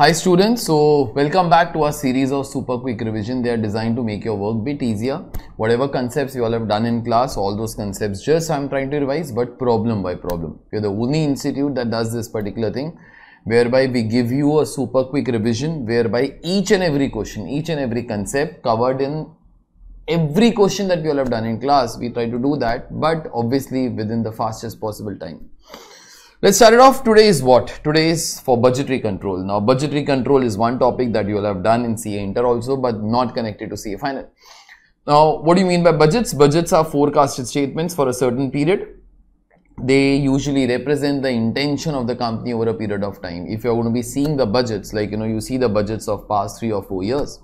Hi students, so welcome back to our series of super quick revision. They are designed to make your work bit easier. Whatever concepts you all have done in class, all those concepts just I'm trying to revise, but problem by problem. We are the only institute that does this particular thing, whereby we give you a super quick revision, whereby each and every question, each and every concept covered in every question that we all have done in class, we try to do that, but obviously within the fastest possible time. Let's start it off. Today is what? Today is for budgetary control. Now, budgetary control is one topic that you will have done in CA Inter also, but not connected to CA Final. Now, what do you mean by budgets? Budgets are forecasted statements for a certain period. They usually represent the intention of the company over a period of time. If you're going to be seeing the budgets, like, you know, you see the budgets of past 3 or 4 years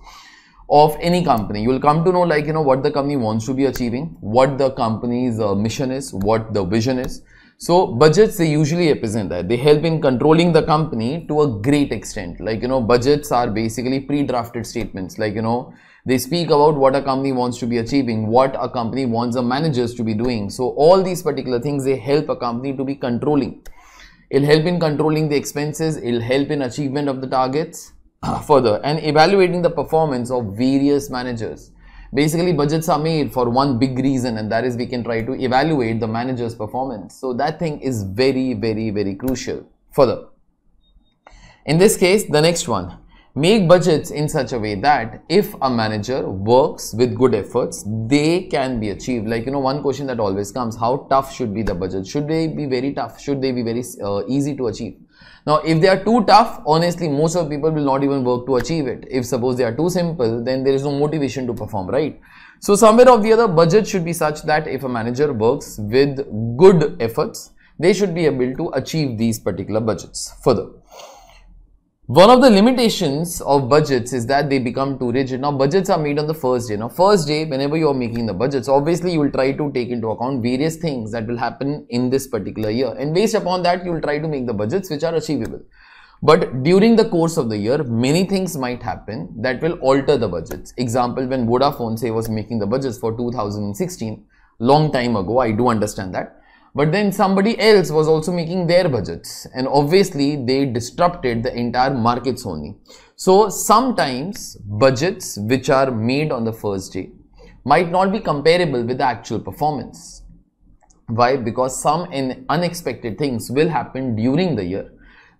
of any company, you will come to know, like, you know, what the company wants to be achieving, what the company's mission is, what the vision is. So budgets, they usually represent that. They help in controlling the company to a great extent. Like, you know, budgets are basically pre-drafted statements. Like, you know, they speak about what a company wants to be achieving, what a company wants the managers to be doing. So all these particular things, they help a company to be controlling. It'll help in controlling the expenses. It'll help in achievement of the targets further and evaluating the performance of various managers. Basically, budgets are made for one big reason, and that is we can try to evaluate the manager's performance. So that thing is very, very, very crucial. Further, in this case, the next one, make budgets in such a way that if a manager works with good efforts, they can be achieved. Like, you know, one question that always comes, how tough should be the budget? Should they be very tough? Should they be very easy to achieve? Now, if they are too tough, honestly, most of the people will not even work to achieve it. If suppose they are too simple, then there is no motivation to perform, right? So somewhere or the other, budget should be such that if a manager works with good efforts, they should be able to achieve these particular budgets. Further, one of the limitations of budgets is that they become too rigid. Now, budgets are made on the first day. Now, first day, whenever you are making the budgets, obviously you will try to take into account various things that will happen in this particular year. And based upon that, you will try to make the budgets which are achievable. But during the course of the year, many things might happen that will alter the budgets. Example, when Vodafone, say, was making the budgets for 2016, long time ago, I do understand that. But then somebody else was also making their budgets, and obviously they disrupted the entire market only. So sometimes budgets which are made on the first day might not be comparable with the actual performance. Why? Because some unexpected things will happen during the year,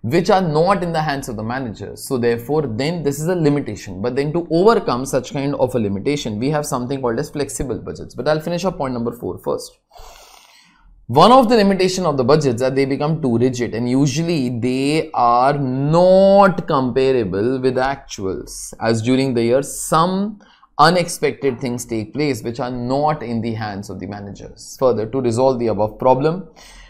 which are not in the hands of the manager. So therefore, then this is a limitation. But then to overcome such kind of a limitation, we have something called as flexible budgets. But I'll finish up point number 4 first. One of the limitations of the budgets are they become too rigid, and usually they are not comparable with actuals, as during the year some unexpected things take place which are not in the hands of the managers. Further, to resolve the above problem,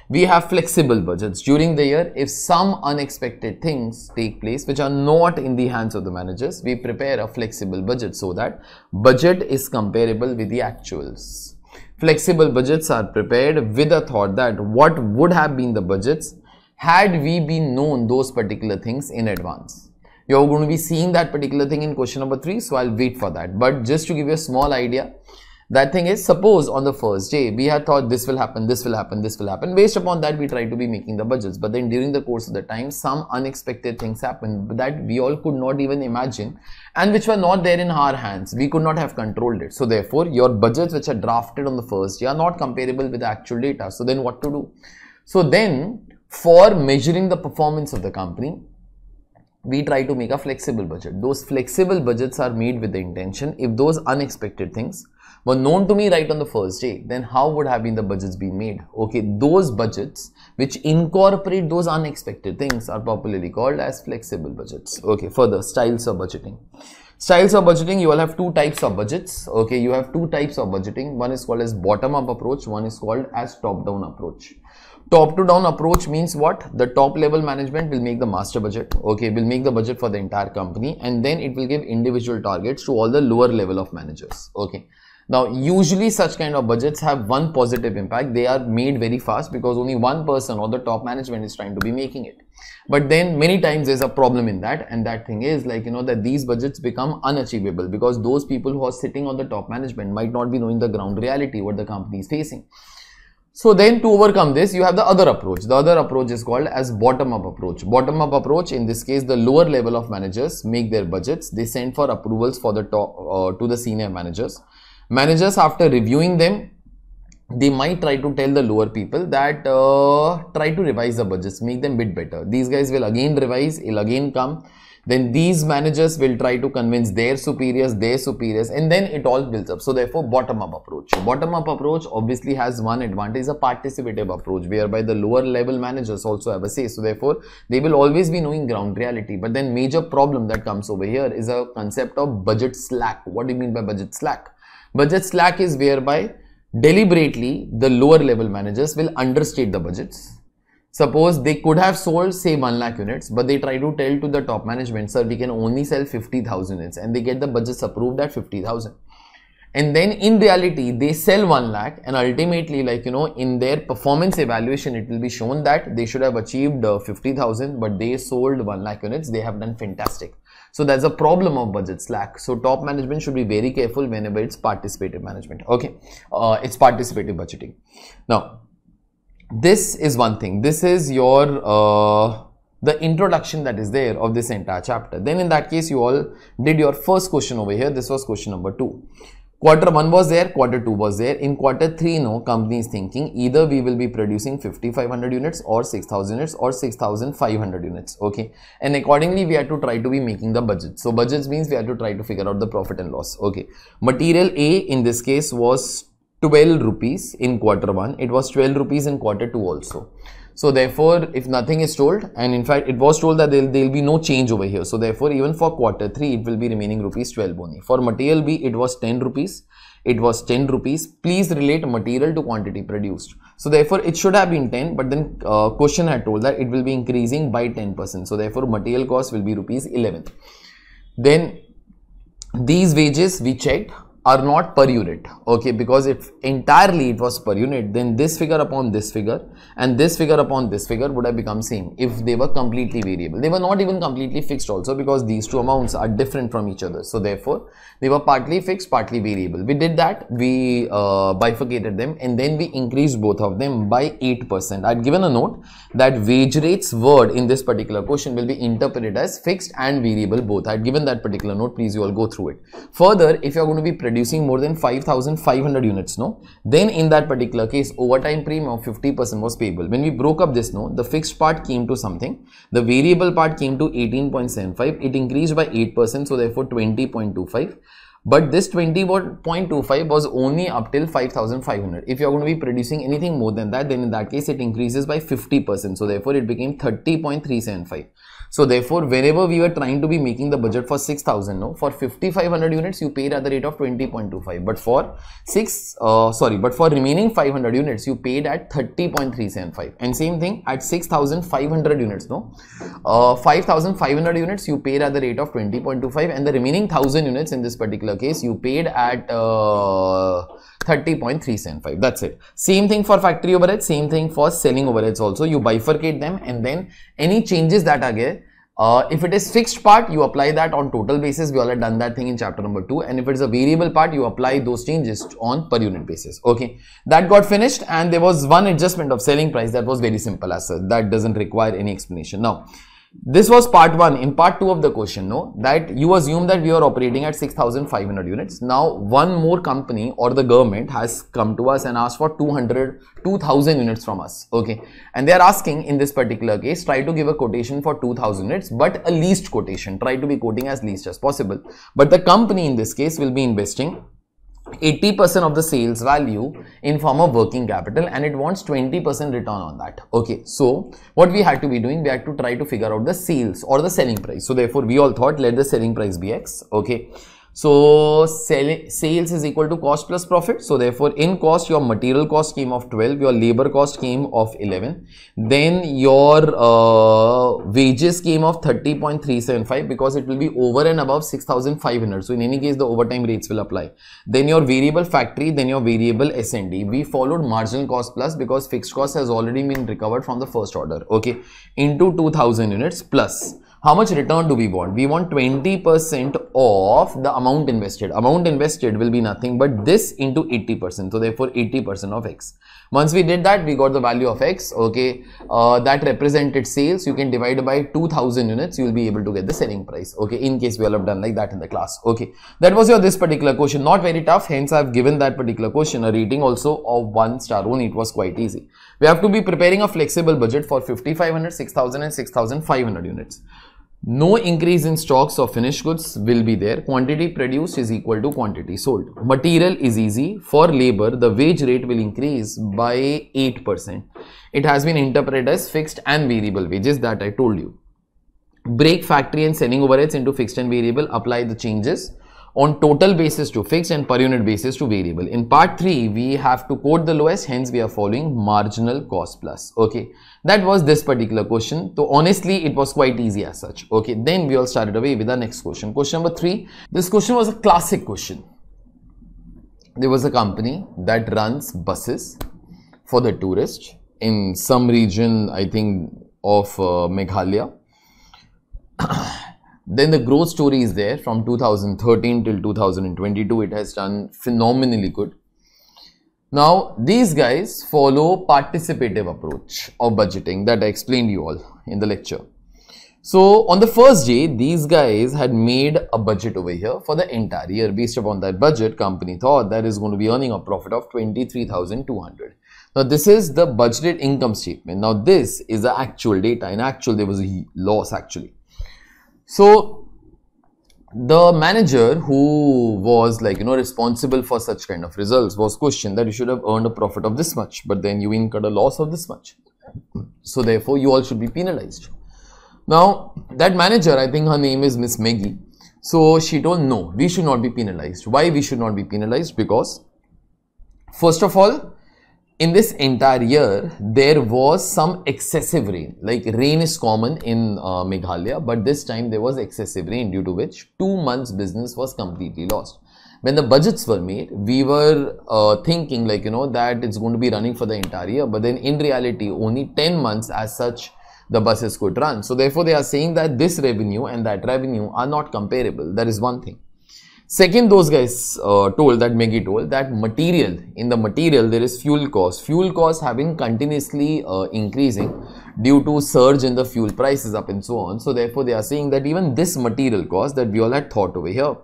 we have flexible budgets during the year. If some unexpected things take place which are not in the hands of the managers, we prepare a flexible budget so that budget is comparable with the actuals. Flexible budgets are prepared with a thought that what would have been the budgets had we been known those particular things in advance. You're going to be seeing that particular thing in question number 3, so I'll wait for that. But just to give you a small idea, that thing is, suppose on the first day, we had thought this will happen, this will happen, this will happen. Based upon that, we try to be making the budgets. But then during the course of the time, some unexpected things happen that we all could not even imagine and which were not there in our hands. We could not have controlled it. So therefore, your budgets which are drafted on the first day are not comparable with the actual data. So then what to do? So then, for measuring the performance of the company, we try to make a flexible budget. Those flexible budgets are made with the intention, if those unexpected things were known to me right on the first day, then how would have been the budgets been made? Okay, those budgets which incorporate those unexpected things are popularly called as flexible budgets. Okay, further, styles of budgeting. Styles of budgeting, you all have two types of budgets. Okay, you have two types of budgeting. One is called as bottom-up approach. One is called as top-down approach. Top-to-down approach means what? The top-level management will make the master budget. Okay, will make the budget for the entire company, and then it will give individual targets to all the lower level of managers. Okay. Now, usually such kind of budgets have one positive impact. They are made very fast because only one person or the top management is trying to be making it. But then many times there's a problem in that, and that thing is, like, you know, that these budgets become unachievable because those people who are sitting on the top management might not be knowing the ground reality, what the company is facing. So then to overcome this, you have the other approach. The other approach is called as bottom-up approach. Bottom-up approach, in this case, the lower level of managers make their budgets. They send for approvals for the top, to the senior managers. Managers, after reviewing them, they might try to tell the lower people that try to revise the budgets, make them bit better. These guys will again revise, it'll again come. Then these managers will try to convince their superiors, and then it all builds up. So therefore, bottom-up approach. Bottom-up approach obviously has one advantage, a participative approach, whereby the lower level managers also have a say. So therefore, they will always be knowing ground reality. But then major problem that comes over here is a concept of budget slack. What do you mean by budget slack? Budget slack is whereby deliberately the lower level managers will understate the budgets. Suppose they could have sold say 1 lakh units, but they try to tell to the top management, sir, we can only sell 50,000 units, and they get the budgets approved at 50,000. And then in reality, they sell 1 lakh and ultimately, like, you know, in their performance evaluation, it will be shown that they should have achieved 50,000, but they sold 1 lakh units. They have done fantastic. So that's a problem of budget slack. So top management should be very careful whenever it's participative management. Okay. It's participative budgeting. Now, this is one thing. This is your the introduction that is there of this entire chapter. Then in that case, you all did your first question over here. This was question number 2. Quarter 1 was there, quarter 2 was there. In quarter 3, no, company is thinking either we will be producing 5,500 units or 6,000 units or 6,500 units. Okay. And accordingly, we have to try to be making the budget. So budgets means we have to try to figure out the profit and loss. Okay. Material A in this case was 12 rupees in quarter 1. It was 12 rupees in quarter 2 also. So therefore, if nothing is told, and in fact, it was told that there will be no change over here. So therefore, even for quarter 3, it will be remaining rupees 12 only. For material B, it was 10 rupees. It was 10 rupees. Please relate material to quantity produced. So therefore, it should have been 10, but then question had told that it will be increasing by 10%. So therefore, material cost will be rupees 11. Then these wages we checked are not per unit, okay, because if entirely it was per unit, then this figure upon this figure and this figure upon this figure would have become same if they were completely variable. They were not even completely fixed also, because these two amounts are different from each other. So therefore, they were partly fixed, partly variable. We did that, we bifurcated them, and then we increased both of them by 8%. I'd given a note that wage rates word in this particular question will be interpreted as fixed and variable both. I'd given that particular note, please you all go through it. Further, if you're going to be producing more than 5,500 units, no, then in that particular case, overtime premium of 50% was payable. When we broke up this, no, the fixed part came to something, the variable part came to 18.75, it increased by 8%, so therefore 20.25. But this 20.25 was only up till 5,500. If you are going to be producing anything more than that, then in that case, it increases by 50%. So therefore, it became 30.375. So therefore, whenever we were trying to be making the budget for 6,000, no, for 5,500 units, you paid at the rate of 20.25. But for for remaining 500 units, you paid at 30.375. And same thing at 6,500 units, no, 5,500 units, you paid at the rate of 20.25, and the remaining 1,000 units in this particular case you paid at 30.375. That's it. Same thing for factory overheads, same thing for selling overheads also. You bifurcate them, and then any changes that are there, if it is fixed part, you apply that on total basis. We all have done that thing in chapter number 2. And if it's a variable part, you apply those changes on per unit basis. Okay, that got finished, and there was one adjustment of selling price that was very simple as such. That doesn't require any explanation. Now, this was part 1. In part 2 of the question, no, that you assume that we are operating at 6,500 units. Now, one more company or the government has come to us and asked for 2,000 units from us. Okay. And they are asking in this particular case, try to give a quotation for 2,000 units, but a least quotation. Try to be quoting as least as possible. But the company in this case will be investing 80% of the sales value in form of working capital, and it wants 20% return on that. Okay, so what we had to be doing, we had to try to figure out the sales or the selling price. So therefore, we all thought, let the selling price be X. Okay, so sales is equal to cost plus profit. So therefore, in cost, your material cost came of 12, your labor cost came of 11, then your wages came of 30.375, because it will be over and above 6,500. So in any case, the overtime rates will apply. Then your variable factory, then your variable S&D. We followed marginal cost plus, because fixed cost has already been recovered from the first order. Okay, into 2,000 units plus how much return do we want? We want 20% of the amount invested. Amount invested will be nothing but this into 80%. So therefore 80% of X. Once we did that, we got the value of X. Okay, that represented sales. You can divide by 2000 units. You will be able to get the selling price. Okay, in case we all have done like that in the class. Okay, that was your this particular question. Not very tough. Hence, I have given that particular question a rating also of 1 star only. It was quite easy. We have to be preparing a flexible budget for 5500, 6000 and 6500 units. No increase in stocks of finished goods will be there. Quantity produced is equal to quantity sold. Material is easy. For labor, the wage rate will increase by 8%. It has been interpreted as fixed and variable wages that I told you. Break factory and selling overheads into fixed and variable. Apply the changes on total basis to fixed and per unit basis to variable. In part 3, we have to quote the lowest, hence we are following marginal cost plus. Okay, that was this particular question. So honestly, it was quite easy as such. Okay, then we all started away with our next question. Question number 3. This question was a classic question. There was a company that runs buses for the tourists in some region, I think of Meghalaya. Then the growth story is there from 2013 till 2022. It has done phenomenally good. Now, these guys follow participative approach of budgeting that I explained you all in the lecture. So, on the first day, these guys had made a budget over here for the entire year. Based upon that budget, company thought that is going to be earning a profit of 23,200. Now, this is the budgeted income statement. Now, this is the actual data. In actual, there was a loss actually. So the manager who was like, you know, responsible for such kind of results was questioned that you should have earned a profit of this much, but then you incurred a loss of this much. So therefore you all should be penalized. Now that manager, I think her name is Miss Maggie. So she told no, we should not be penalized. Why we should not be penalized? Because first of all, in this entire year, there was some excessive rain. Like rain is common in Meghalaya, but this time there was excessive rain due to which 2 months business was completely lost. When the budgets were made, we were thinking like, you know, that it's going to be running for the entire year. But then in reality, only 10 months as such the buses could run. So therefore, they are saying that this revenue and that revenue are not comparable. That is one thing. Second, those guys Maggie told that material, in the material there is fuel cost. Fuel costs have been continuously increasing due to surge in the fuel prices up and so on. So therefore, they are saying that even this material cost that we all had thought over here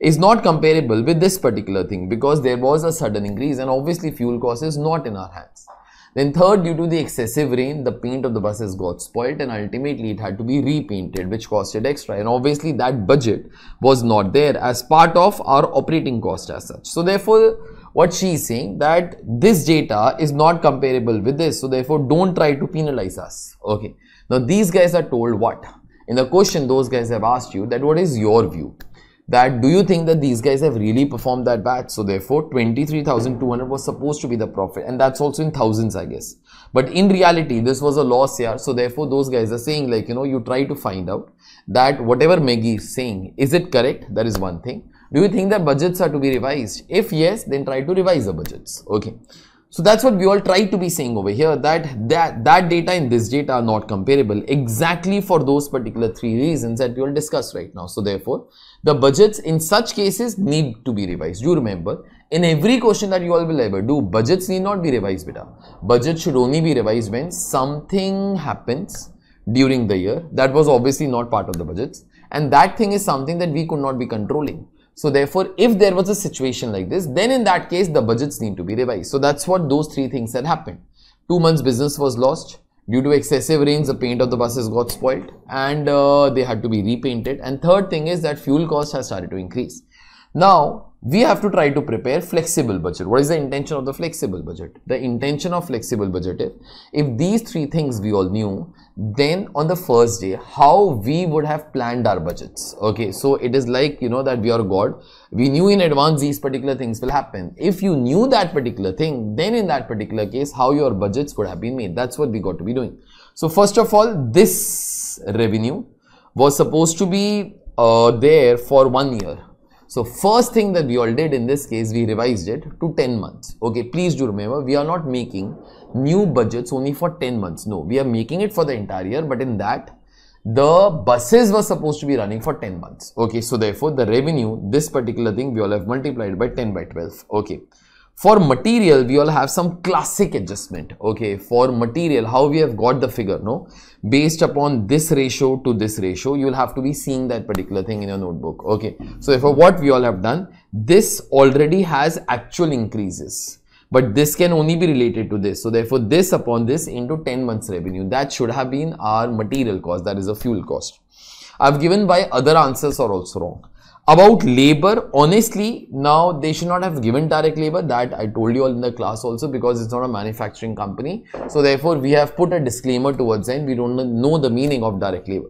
is not comparable with this particular thing because there was a sudden increase and obviously fuel cost is not in our hands. Then third, due to the excessive rain, the paint of the buses got spoilt and ultimately it had to be repainted, which costed extra. And obviously that budget was not there as part of our operating cost as such. So therefore, what she is saying that this data is not comparable with this. So therefore, don't try to penalize us. Okay. Now these guys are told what? In the question, those guys have asked you that what is your view? That do you think that these guys have really performed that bad? So therefore 23,200 was supposed to be the profit and that's also in thousands I guess. But in reality this was a loss here. So therefore those guys are saying like, you know, you try to find out that whatever Maggie is saying, is it correct? That is one thing. Do you think that budgets are to be revised? If yes, then try to revise the budgets. Okay. So that's what we all try to be saying over here, that that data and this data are not comparable exactly for those particular 3 reasons that we will discuss right now. So therefore, the budgets in such cases need to be revised. Do remember, in every question that you all will ever do, budgets need not be revised beta. Budget should only be revised when something happens during the year that was obviously not part of the budgets and that thing is something that we could not be controlling. So therefore, if there was a situation like this, then in that case, the budgets need to be revised. So that's what those 3 things had happened. 2 months business was lost. Due to excessive rains, the paint of the buses got spoiled and they had to be repainted. And third thing is that fuel cost has started to increase. Now, we have to try to prepare flexible budget. What is the intention of the flexible budget? The intention of flexible budget is, if these 3 things we all knew, then on the first day, how we would have planned our budgets. Okay, so it is like, you know, that we are God. We knew in advance these particular things will happen. If you knew that particular thing, then in that particular case, how your budgets would have been made. That's what we got to be doing. So first of all, this revenue was supposed to be there for 1 year. So first thing that we all did in this case, we revised it to 10 months. Okay, please do remember, we are not making new budgets only for 10 months. No, we are making it for the entire year. But in that, The buses were supposed to be running for 10 months. Okay, so therefore the revenue, this particular thing, we all have multiplied by 10 by 12. Okay. For material, we all have some classic adjustment. Okay, for material, how we have got the figure, no? Based upon this ratio to this ratio, you will have to be seeing that particular thing in your notebook. Okay, so therefore what we all have done, this already has actual increases. But this can only be related to this. So therefore this upon this into 10 months revenue. That should have been our material cost, that is a fuel cost. I've given by other answers are also wrong. About labor, honestly, now they should not have given direct labor. That I told you all in the class also, because it's not a manufacturing company. So therefore we have put a disclaimer towards end. We don't know the meaning of direct labor.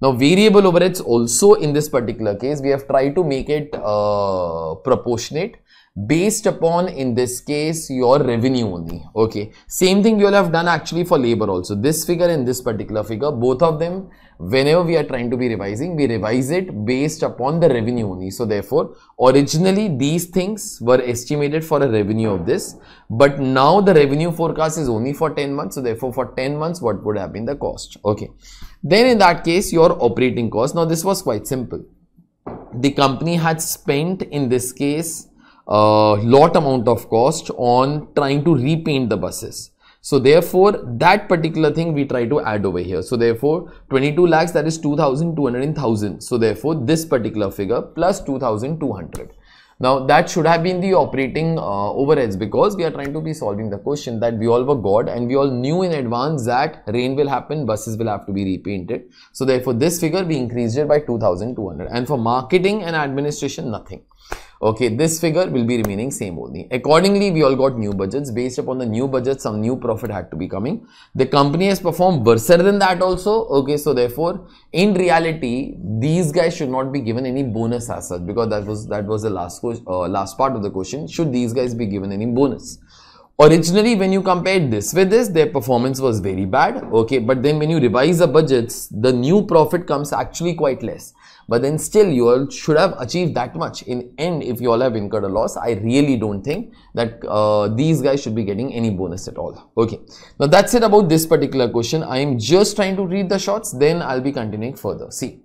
Now variable overheads also in this particular case, we have tried to make it proportionate. Based upon, in this case, your revenue only. Okay, same thing we all have done actually for labor also. This figure and this particular figure, both of them, whenever we are trying to be revising, we revise it based upon the revenue only. So therefore originally these things were estimated for a revenue of this, but now the revenue forecast is only for 10 months. So therefore for 10 months what would have been the cost. Okay, then in that case your operating cost. Now this was quite simple. The company had spent in this case lot amount of cost on trying to repaint the buses. So therefore that particular thing we try to add over here. So therefore 22 lakhs, that is 2,200. So therefore this particular figure plus 2,200. Now that should have been the operating overheads, because we are trying to be solving the question that we all were got, and we all knew in advance that rain will happen, buses will have to be repainted. So therefore this figure we increased it by 2,200, and for marketing and administration nothing. Okay, this figure will be remaining same only. Accordingly, we all got new budgets. Based upon the new budget, some new profit had to be coming. The company has performed worse than that also. Okay, so therefore, in reality, these guys should not be given any bonus as such, because that was the last part of the question. Should these guys be given any bonus? Originally, when you compared this with this, their performance was very bad. Okay, but then when you revise the budgets, the new profit comes actually quite less. But then still you all should have achieved that much. In end, if you all have incurred a loss, I really don't think that these guys should be getting any bonus at all. Okay, now that's it about this particular question. I am just trying to read the shorts, then I'll be continuing further. See,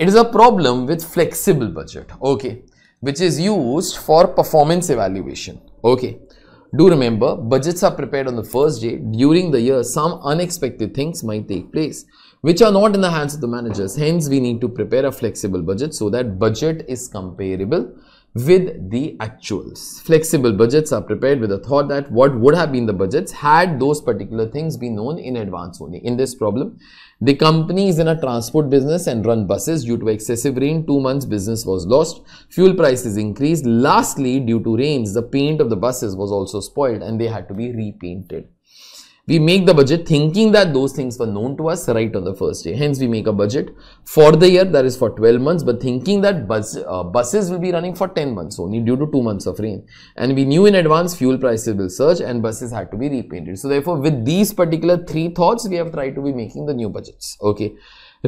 it is a problem with flexible budget, okay, which is used for performance evaluation. Okay, do remember, budgets are prepared on the first day. During the year, some unexpected things might take place, which are not in the hands of the managers. Hence, we need to prepare a flexible budget so that budget is comparable with the actuals. Flexible budgets are prepared with the thought that what would have been the budgets had those particular things been known in advance only. In this problem, the company is in a transport business and run buses. Due to excessive rain, 2 months business was lost. Fuel prices increased. Lastly, due to rains, the paint of the buses was also spoiled and they had to be repainted. We make the budget thinking that those things were known to us right on the first day. Hence, we make a budget for the year, that is for 12 months, but thinking that buses will be running for 10 months only due to 2 months of rain. And we knew in advance fuel prices will surge and buses had to be repainted. So therefore, with these particular 3 thoughts, we have tried to be making the new budgets. Okay.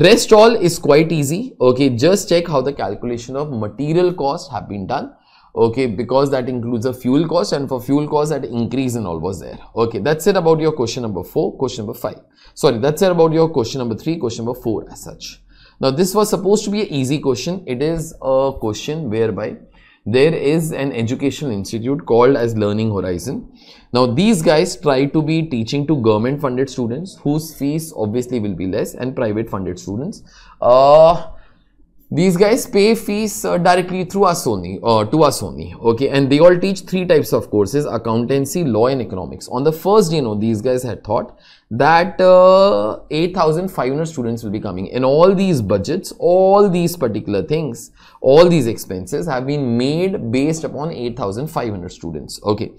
Rest all is quite easy. Okay. Just check how the calculation of material costs have been done. Okay, because that includes a fuel cost, and for fuel cost that increase in all was there. Okay, that's it about your question number 4, question number 5. Sorry, that's it about your question number 3, question number 4 as such. Now, this was supposed to be an easy question. It is a question whereby there is an educational institute called as Learning Horizon. Now, these guys try to be teaching to government funded students whose fees obviously will be less, and private funded students. These guys pay fees directly through us only, to us only, okay, and they all teach 3 types of courses: accountancy, law and economics. On the first day, you know, these guys had thought that 8,500 students will be coming, and all these budgets, all these particular things, all these expenses have been made based upon 8,500 students, okay.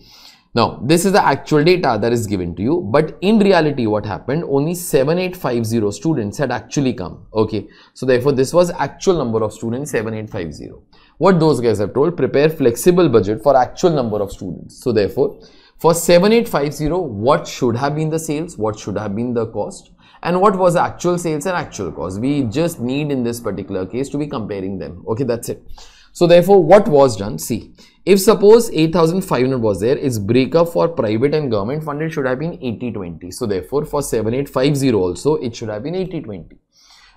Now, this is the actual data that is given to you, but in reality what happened, only 7,850 students had actually come, okay. So therefore, this was actual number of students, 7,850. What those guys have told, prepare flexible budget for actual number of students. So therefore, for 7,850, what should have been the sales, what should have been the cost, and what was the actual sales and actual cost. We just need in this particular case to be comparing them, okay, that's it. So therefore, what was done, see. If suppose 8,500 was there, its breakup for private and government funded should have been 80-20. So therefore, for 7,850 also, it should have been 80-20.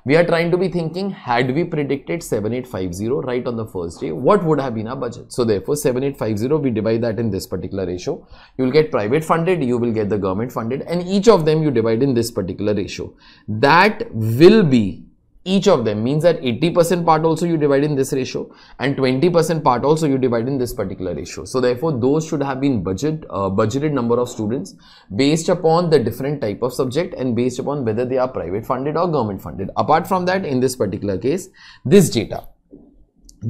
We are trying to be thinking, had we predicted 7850 right on the first day, what would have been our budget? So therefore 7850, we divide that in this particular ratio. You will get private funded, you will get the government funded, and each of them you divide in this particular ratio. That will be, each of them means that 80% part also you divide in this ratio and 20% part also you divide in this particular ratio. So therefore those should have been budgeted number of students based upon the different type of subject and based upon whether they are private funded or government funded. Apart from that, in this particular case,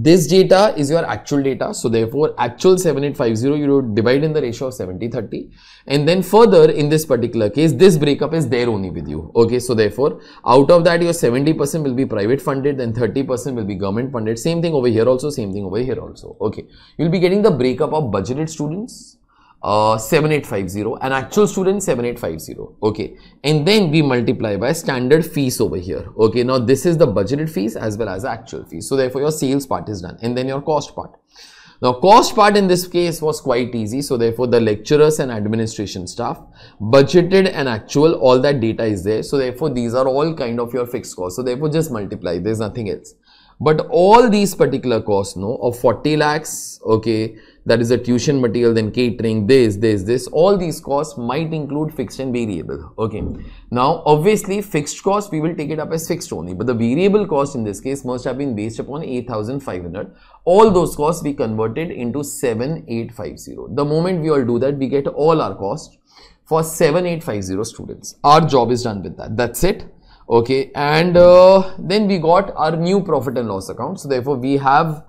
this data is your actual data. So therefore actual 7850 you divide in the ratio of 7030, and then further in this particular case this breakup is there only with you. Okay, so therefore out of that your 70% will be private funded, then 30% will be government funded. Same thing over here also, same thing over here also. Okay, you'll be getting the breakup of budgeted students 7850 and actual student 7850. Okay, and then we multiply by standard fees over here. Okay, now this is the budgeted fees as well as the actual fees. So therefore your sales part is done, and then your cost part. Now cost part in this case was quite easy. So therefore the lecturers and administration staff, budgeted and actual, all that data is there. So therefore these are all kind of your fixed costs. So therefore just multiply, there's nothing else. But all these particular costs, no, of 40 lakhs, okay, that is the tuition material, then catering, this, all these costs might include fixed and variable. Okay. Now, obviously, fixed cost, we will take it up as fixed only, but the variable cost in this case must have been based upon 8,500. All those costs we converted into 7850. The moment we all do that, we get all our costs for 7850 students. Our job is done with that. That's it. Okay, and then we got our new profit and loss account. So therefore we have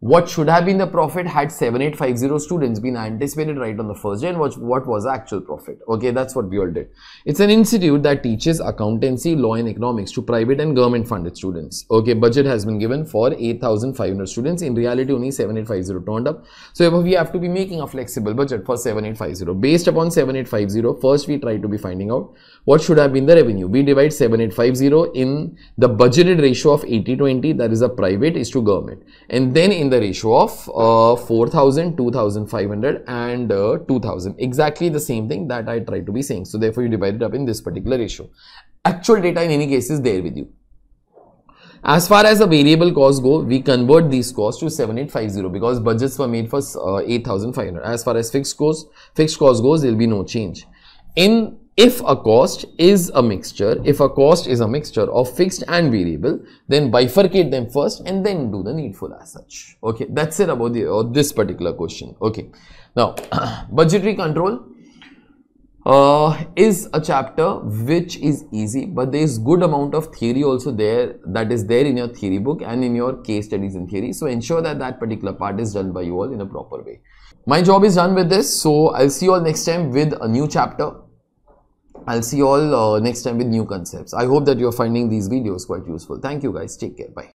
what should have been the profit had 7850 students been anticipated right on the first day, and what was the actual profit. Okay, that's what we all did. It's an institute that teaches accountancy, law and economics to private and government funded students. Okay, budget has been given for 8500 students. In reality only 7850 turned up. So we have to be making a flexible budget for 7850. Based upon 7850, first we try to be finding out what should have been the revenue. We divide 7850 in the budgeted ratio of 80-20, that is a private is to government, and then in the ratio of 4000, 2500 and 2000, exactly the same thing that I tried to be saying. So therefore you divide it up in this particular ratio. Actual data in any case is there with you. As far as the variable costs go, we convert these costs to 7850 because budgets were made for 8500. As far as fixed cost goes, there will be no change. If a cost is a mixture, of fixed and variable, then bifurcate them first and then do the needful as such. Okay, that's it about this particular question. Okay, now budgetary control is a chapter which is easy, but there is good amount of theory also there, that is there in your theory book and in your case studies in theory. So ensure that that particular part is done by you all in a proper way. My job is done with this, so I'll see you all next time with a new chapter. I'll see you all next time with new concepts. I hope that you're finding these videos quite useful. Thank you guys. Take care. Bye.